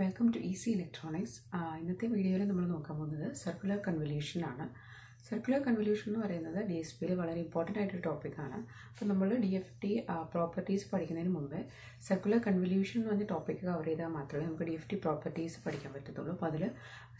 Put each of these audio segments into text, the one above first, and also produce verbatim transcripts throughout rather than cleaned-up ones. Welcome to E C Electronics. Uh, in this video, we will talk about circular convolution. Circular convolution is a very important topic. So, we will talk about D F T uh, properties. Circular convolution is a topic. We will talk about D F T properties.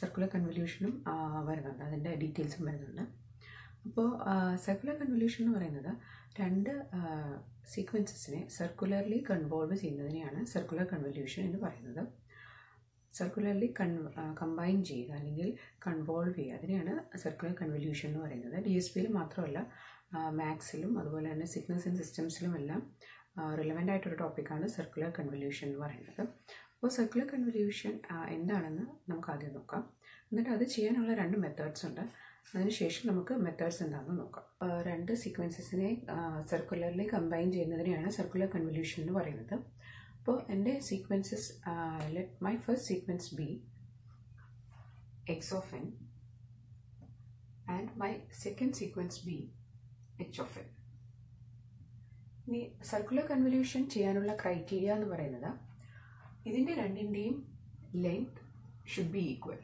Circular convolution is the details. So, uh, circular convolution is two uh, sequences circularly convolved. Circular convolution is circularly con uh, combine cheyyuka allengil convolve cheyyuka adaneyana circular convolution nu parayunnathu D S P il mathralla uh, max ilum adupole thanne signals and systems ilum ellam uh, relevant aayittu oru topic aanu circular convolution nu parayunnathu. Appo circular convolution endaanennu namukku aadham nokkam. Ennittu adu cheyanulla rendu methods undu. Adinu shesham namukku methods endaannu nokkam. Rendu sequences ne circularly combine cheyyunnathineyana circular convolution nu parayunnathu. So, and the sequences, uh, let my first sequence be x of n and my second sequence be h of n. The circular convolution cheyanulla criteria nu parayunnathu idinte randindeyum length should be equal.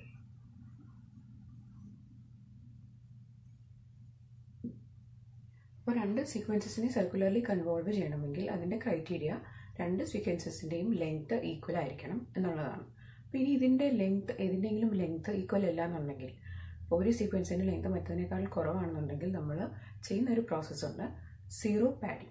But under sequences ne circularly convolve cheyanamengil adinte criteria two sequences length equal ആയിരിക്കണം എന്നുള്ളതാണ്. പിന്നെ ഇതിന്റെ length ഏതിന്റെങ്കിലും length equal അല്ല എന്നുണ്ടെങ്കിൽ ഒരു സീക്വൻസിന്റെ length മറ്റേതിനേക്കാൾ കുറവാണെന്നുണ്ടെങ്കിൽ നമ്മൾ ചെയ്യുന്ന ഒരു പ്രോസസ്സ് ഉണ്ട് സീറോ പാഡിംഗ്.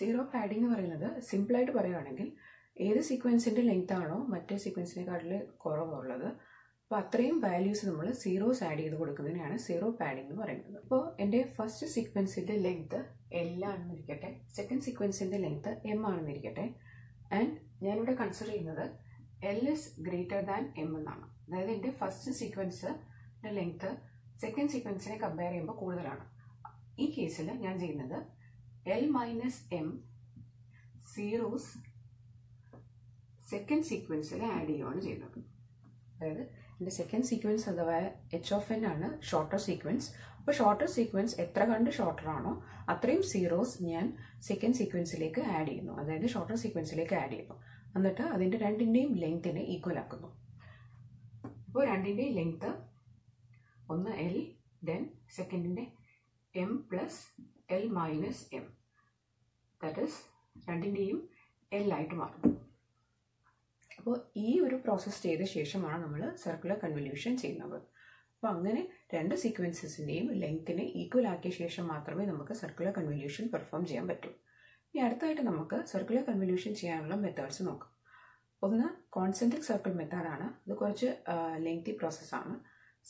സീറോ പാഡിംഗ് എന്ന് പറയുന്നത് സിമ്പിൾ ആയിട്ട് പറയുകയാണെങ്കിൽ ഏത് സീക്വൻസിന്റെ length ആണോ മറ്റേ സീക്വൻസിനേക്കാൾ കുറവുള്ളത് അപ്പോൾ അത്രയും വാല്യൂസ് നമ്മൾ സീറോസ് ആഡ് ചെയ്ത് കൊടുക്കുന്നതിനാണ് സീറോ പാഡിംഗ് എന്ന് പറയുന്നത്. അപ്പോൾ എൻ്റെ ഫസ്റ്റ് സീക്വൻസിൻ്റെ ലെങ്ത് എൽ ആണെന്നിരിക്കട്ടെ, സെക്കൻഡ് സീക്വൻസിൻ്റെ ലെങ്ത് എം ആണെന്നിരിക്കട്ടെ, ആൻഡ് ഞാനിവിടെ കൺസിഡർ ചെയ്യുന്നത് L is greater than M എന്നാണ്. അതായത് എൻ്റെ ഫസ്റ്റ് സീക്വൻസിൻ്റെ ലെങ്ത് സെക്കൻഡ് സീക്വൻസിനെ കമ്പയർ ചെയ്യുമ്പോൾ കൂടുതലാണ്. ഈ കേസിൽ ഞാൻ ചെയ്യുന്നത് L minus M zeros second സീക്വൻസിൽ ആഡ് ചെയ്യുകയാണ് ചെയ്യുന്നത്. അതായത് the second sequence adavaya h of n aanu shorter sequence. Appo shorter sequence etra kandu shorter aano athrayum zeros njan second sequence ilekku add cheyunu, adayide shorter sequence ilekku add cheyunu, annitte adinte randindeyum length ine equal aakkunu. Appo randinte length one l, then second inde m plus l minus m, that is randindeyum l aayittu maarum. അപ്പോൾ ഈ ഒരു process ചെയ്ത ശേഷമാണ് നമ്മൾ circular convolution ചെയ്യുന്നത്. അപ്പോൾ അങ്ങനെ രണ്ട് സീക്വൻസസിൻ്റെയും ലെങ്ത്തിനെ ഈക്വൽ ആക്കിയ ശേഷം മാത്രമേ നമുക്ക് സർക്കുലർ കൺവല്യൂഷൻ പെർഫോം ചെയ്യാൻ പറ്റൂ. ഇനി അടുത്തായിട്ട് നമുക്ക് സർക്കുലർ കൺവല്യൂഷൻ ചെയ്യാനുള്ള മെത്തേഡ്സ് നോക്കാം. ഒന്ന് കോൺസെൻട്രിക് സർക്കിൾ മെത്തേഡാണ്, അത് കുറച്ച് ലെങ്തി പ്രോസസ്സാണ്.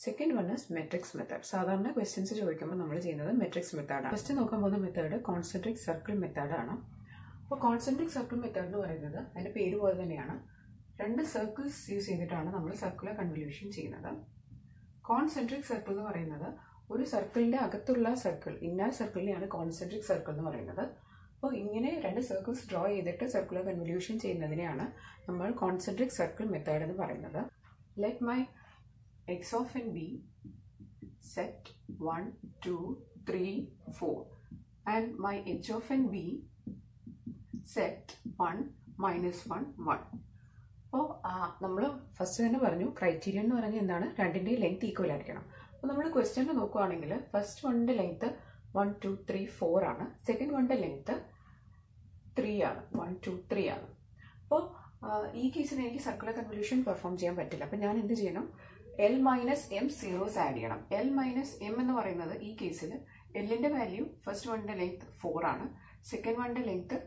Second one is matrix method. സാധാരണ ക്വസ്റ്റ്യൻസ് ചോദിക്കുമ്പോൾ നമ്മൾ ചെയ്യുന്നത് മെട്രിക്സ് മെത്തേഡാണ്. ഫസ്റ്റ് നോക്കാൻ പോകുന്ന മെത്തേഡ് കോൺസെൻട്രിക് സർക്കിൾ മെത്തേഡാണ്. അപ്പോൾ കോൺസെൻട്രിക് സർക്കിൾ മെത്തേഡ് എന്ന് പറയുന്നത് അതിൻ്റെ പേര് പോലെ തന്നെയാണ്, രണ്ട് സർക്കിൾസ് യൂസ് ചെയ്തിട്ടാണ് നമ്മൾ സർക്കുലർ കൺവല്യൂഷൻ ചെയ്യുന്നത്. കോൺസെൻട്രിക് സർക്കിൾ എന്ന് പറയുന്നത് ഒരു സർക്കിളിൻ്റെ അകത്തുള്ള സർക്കിൾ, ഇന്നർ സർക്കിളിനെയാണ് കോൺസെൻട്രിക് സർക്കിൾ എന്ന് പറയുന്നത്. അപ്പോൾ ഇങ്ങനെ രണ്ട് സർക്കിൾസ് ഡ്രോ ചെയ്തിട്ട് സർക്കുലർ കൺവല്യൂഷൻ ചെയ്യുന്നതിനെയാണ് നമ്മൾ കോൺസെൻട്രിക് സർക്കിൾ മെത്തേഡ് എന്ന് പറയുന്നത്. Let my x of n be set one two three four and my h of n be set one minus one one. അപ്പോൾ നമ്മൾ ഫസ്റ്റ് തന്നെ പറഞ്ഞു ക്രൈറ്റീരിയ എന്ന് പറഞ്ഞാൽ എന്താണ്, രണ്ടിൻ്റെ ലെങ്ത് ഈക്വൽ ആയിരിക്കണം. അപ്പോൾ നമ്മൾ ക്വസ്റ്റ്യനിൽ നോക്കുകയാണെങ്കിൽ ഫസ്റ്റ് വണ്ണിൻ്റെ length one two three four ആണ്, സെക്കൻഡ് വണ്ണിൻ്റെ ലെങ്ത്ത് ത്രീ ആണ്, വൺ ടു ത്രീ ആണ്. അപ്പോൾ ഈ കേസിൽ എനിക്ക് സർക്കുലർ കൺവല്യൂഷൻ പെർഫോം ചെയ്യാൻ പറ്റില്ല. അപ്പോൾ ഞാൻ എന്ത് ചെയ്യണം, l minus M zeros add ചെയ്യണം. എൽ മൈനസ് എം എന്ന് പറയുന്നത് ഈ കേസിൽ എല്ലിൻ്റെ വാല്യൂ ഫസ്റ്റ് വണ്ണിൻ്റെ ലെങ്ത്ത് ഫോർ ആണ്, സെക്കൻഡ് വണ്ണിൻ്റെ ലെങ്ത്ത്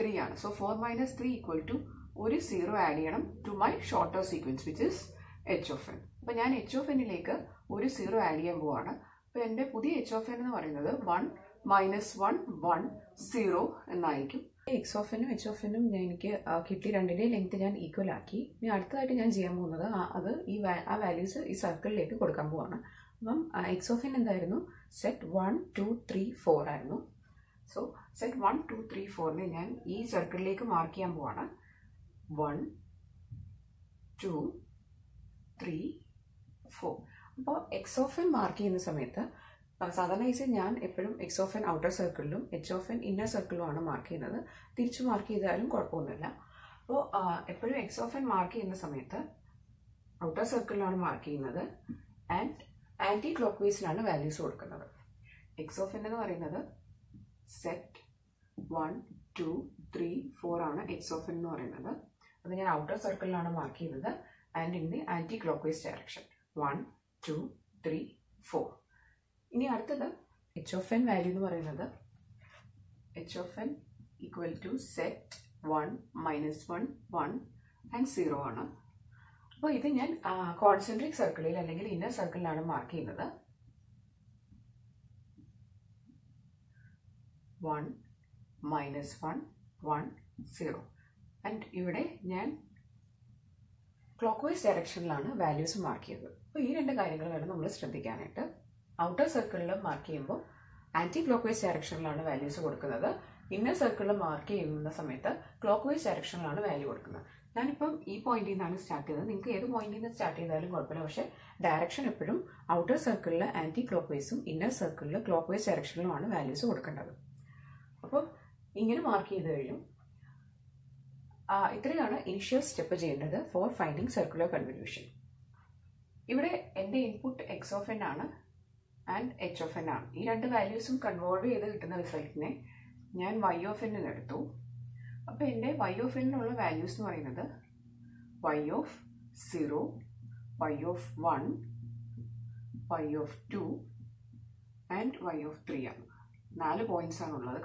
ത്രീ ആണ്. So four minus three equal to ഒരു സീറോ ആഡ് ചെയ്യണം to my shorter sequence which is h of n. അപ്പോൾ ഞാൻ എച്ച് ഓഫ് എന്നിലേക്ക് ഒരു സീറോ ആഡ് ചെയ്യാൻ പോവാണ്. അപ്പോൾ എൻ്റെ പുതിയ എച്ച് ഓഫ് എൻ എന്ന് പറയുന്നത് one minus one one zero എന്നായിരിക്കും. എക്സ് ഓഫ് എനും എച്ച് ഓഫ് എനും ഞാൻ എനിക്ക് കിട്ടി, രണ്ടിൻ്റെ ലെങ്ത്ത് ഞാൻ ഈക്വൽ ആക്കി. ഇനി അടുത്തതായിട്ട് ഞാൻ ചെയ്യാൻ പോകുന്നത് അത് ഈ ആ വാല്യൂസ് ഈ സർക്കിളിലേക്ക് കൊടുക്കാൻ പോവാണ്. അപ്പം എക്സ് ഓഫ് എൻ എന്തായിരുന്നു, set one two three four ആയിരുന്നു. So set one two three ഫോറിനെ ഞാൻ ഈ സർക്കിളിലേക്ക് മാർക്ക് ചെയ്യാൻ പോവാണ്. One two three four. അപ്പോൾ എക്സ് ഓഫ് എൻ മാർക്ക് ചെയ്യുന്ന സമയത്ത് Sadhana is Yan Epidum X of an outer circle, H of an inner circle on a mark in another, Tirchu marki the Arum Corponella. So Epidum X of an marki in the Sameta, outer circle on a marki in another, and anti clockwise on a value sort another. X of another or another set one, two, three, four on a X of an or another, then an outer circle on a marki in another, and in the anti clockwise direction one, two, three, four. Now, h of n value is h of n equal to set one, minus one, one and zero. Now, this is a concentric circle, inner circle. one, minus one, one, zero. And here I am clockwise direction values. So, these are the values. Outer circle la mark cheyumbo anti-clockwise direction lana values kodukkada, inner circle la mark cheyunna samayatha clockwise direction lana value kodukkada. Nanippum ee point innanu start cheythu, ningalku edu point innu start cheythalum koppilla, avashe direction eppalum outer circle la anti-clockwise um inner circle la clockwise direction lana values kodukkada. Appo ingane mark cheythu kayum. Ah ithrayana initial step cheyendathu for finding circular convolution. Ivide ende input x of n aanu and h of n are. These two values convolve the result. I am y of n. Then y of n values are y of zero, y of one, y of two and y of three. four points are.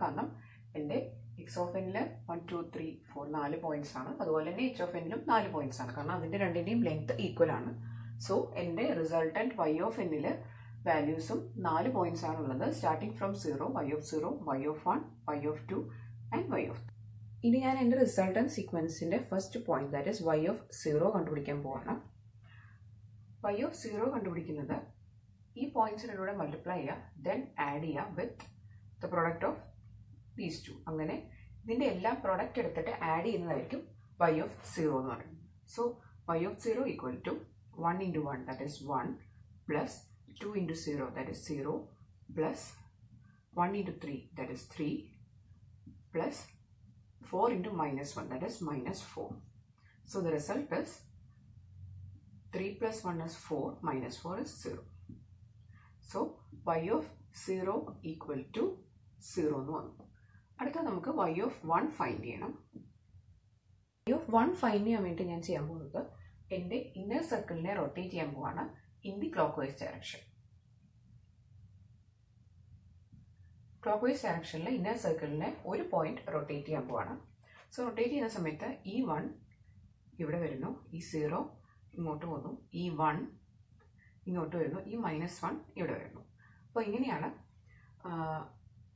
X of n one, two, three, four, four points are. H of n four points are. Because length equal. So, the resultant y of n values four points are starting from zero, y of zero, y of one, y of two and y of three. This is the resultant sequence in the first point, that is y of zero. Y of zero, these points multiply then add with the product of these two. This product add y of zero. So y of zero equal to one into one, that is one plus two into zero, that is zero, plus one into three, that is three, plus four into minus one, that is minus four. So the result is three plus one is four, minus four is zero. So y of zero equal to zero. That is y of one find. Y of one find is in the inner circle rotate in the clockwise direction. Clockwise direction la inner circle ne one point rotate cheyan povana. So rotate cheyna samayatha E one ivide varunu, E zero ingotu vonu, E one ingotu varunu, E minus one ivide varunu. Appo ingeniyana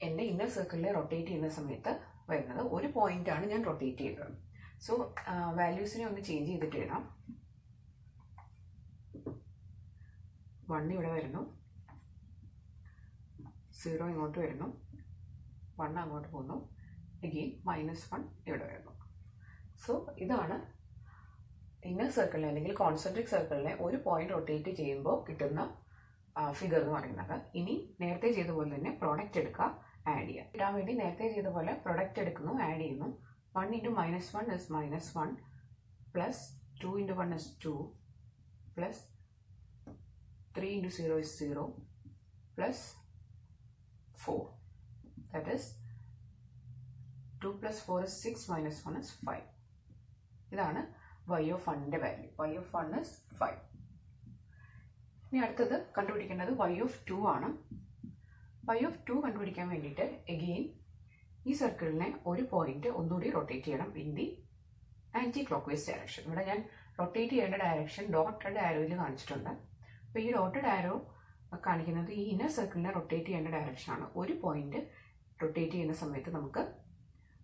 ende inner circle la rotate cheyna samayatha varunathu one point aanu njan rotate cheyirunnathu. So uh, values ne onnu change cheyidittu edam. one here varunu, zero ingotu varunu, one angotu povunu, again minus one here varunu. So idana inner circle allekil concentric circle ne one point rotate cheyumbo kittunna figure nu parayunnathu. Ini nerthe cheytha pole thanne product edukka add cheya. Idan vendi nerthe cheytha pole product edukkunu add cheyunu. one into minus one is minus one plus two into one is two plus three into zero is zero plus four, that is two plus four is six minus one is five. This is y of one value. Y of one is five. Now y of two aanu. Y of two kandupidikkan vendite again ee circle ne one point onnodi rotate cheyanam in the anti clockwise direction. Ivide njan rotate cheyana direction dotted arrow il kaanichittundu. So, this dotted arrow is the inner circle rotate in the direction. One point rotate in the direction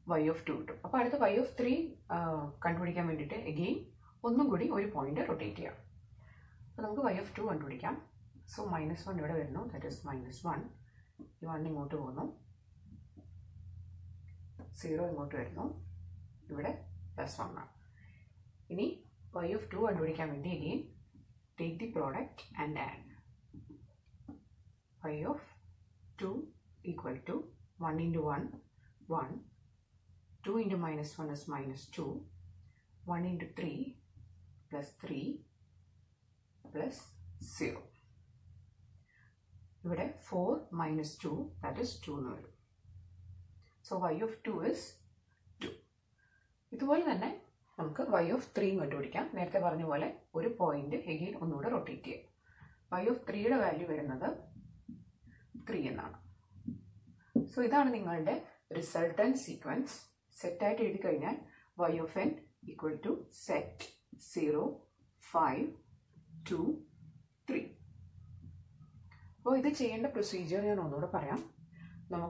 y of two. So, y of three again, one point rotate. So, y of two. So, minus one, that is minus one. one zero plus one. Now, y of two again. Take the product and add. y of two equal to one into one, one, two into minus one is minus two, one into three plus three plus zero. Here four minus two, that is two nu. So y of two is two. This is y of three. We point again rotate. Y of three value is three. So this is the resultant sequence. Set at y of n equal to set zero, five, two, three. So this is the procedure. We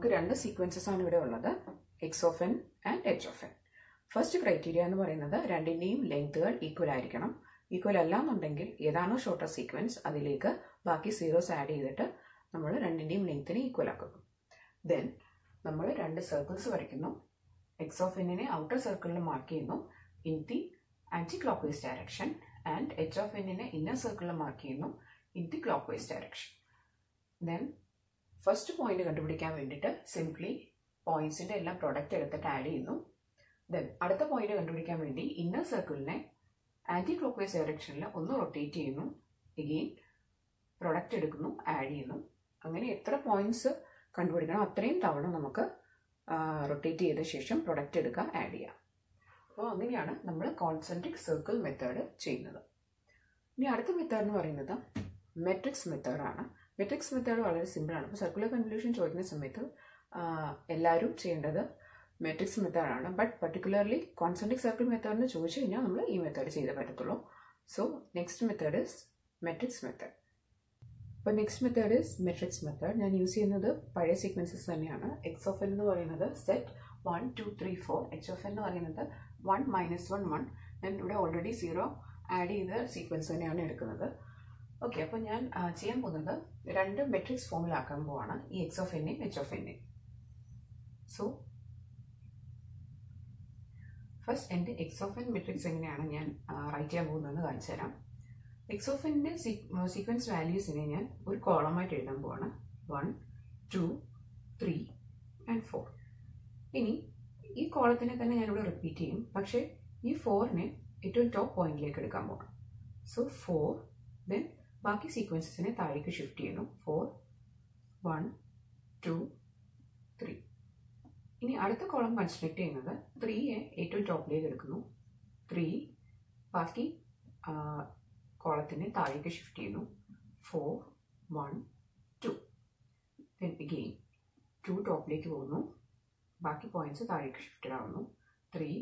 have two sequences, x of n and h of n. First criteria is two length equal. Equal is the shorter sequence, that is the other zeros add to two length equal. Then, we have two circles. X of n in the outer circle mark in the anti-clockwise direction and h of n in the inner circle mark in the clockwise direction. Then, first point simply points in the product add. Then, other point in the inner circle anti-clockwise direction rotate again product add. Again, how many points Uh, rotate the session product add. So, we will concentric circle method. Now, the method is matrix method. Matrix method is very simple. Circular convolution is a method. Uh, matrix method. But particularly, concentric circle method is a method. So, next method is matrix method. But next method is matrix method. I use another pi sequences. X of n or another set one, two, three, four. H of n or another one, minus one, one. And we already zero add either sequence. Okay, so I will do a matrix formula. X of n, H of n. So, first end X of n matrix I will write. X of n sequence values in a column at one, two, three, and four. This e column is repeating, but this four is the top point. So four, then the sequences are shifted. four, one, two, three. This column is constructed. three is the top. three, the column shift four, one, two. Then again two top lake baki points shift three,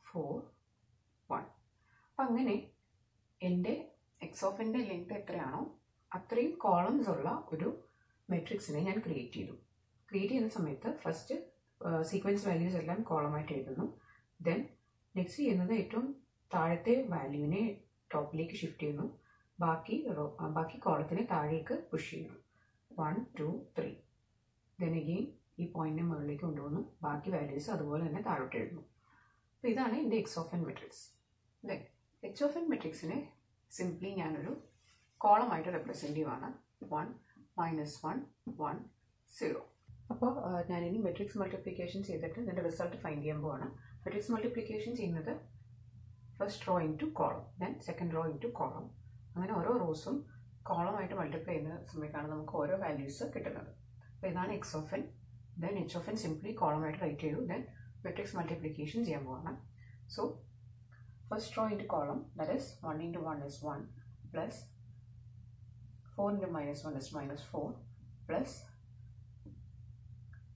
four, one. Then x of n length three columns matrix and create create first uh, sequence values column, then next value top like shift cheyunu baaki baaki column thaazhekku push cheyunu one two three, then again ee point ne mugalilekku konduvunu baaki values adupole thanne thaazhotte edunu. So idana inde x of n matrix. Then h of n matrix ne simply njan oru column aayittu represent cheyana one minus one one zero. Appo njan ini matrix multiplication cheyittittu the result find cheyan povana. Matrix multiplication cheynathu first row into column, then second row into column. Then one row sum column item multiply in the values. So then x of n, then h of n simply column item write you, then matrix multiplication. So first row into column, that is one into one is one plus four into minus one is minus four plus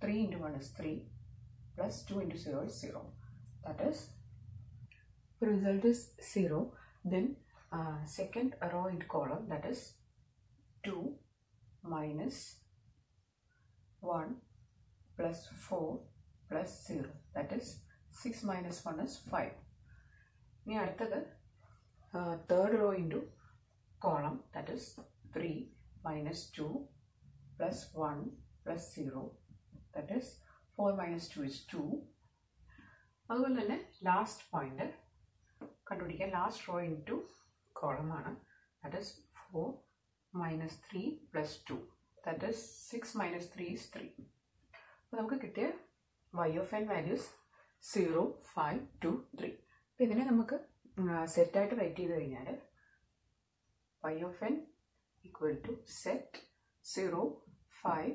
three into one is three plus two into zero is zero. That is the result is zero. Then uh, second row into column, that is two minus one plus four plus zero, that is six minus one is five. Now uh, third row into column, that is three minus two plus one plus zero, that is four minus two is two. Last point last row into column, that is four minus three plus two, that is six minus three is three. So, we will get y of n values zero, five, two, three. So, we will set to write y of n equal to set zero, five,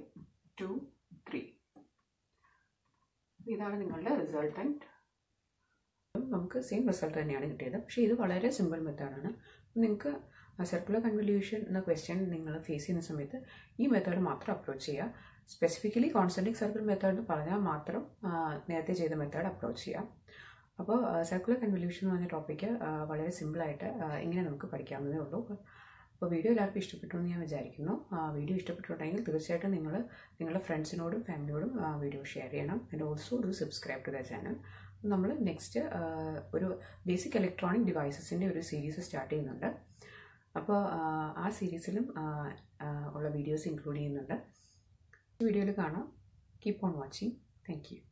two, three. This is the resultant. We will get the same result. This is a very simple method. Circular convolution question you face in this method approach. Specifically, concentric circle method is the method approach. So, circular convolution topic is very simple. If you like this video, please share it with your friends and family. And also do subscribe to the channel. We next basic electronic devices in a series starting. So, uh, our series uh, uh, videos including in the video. Keep on watching. Thank you.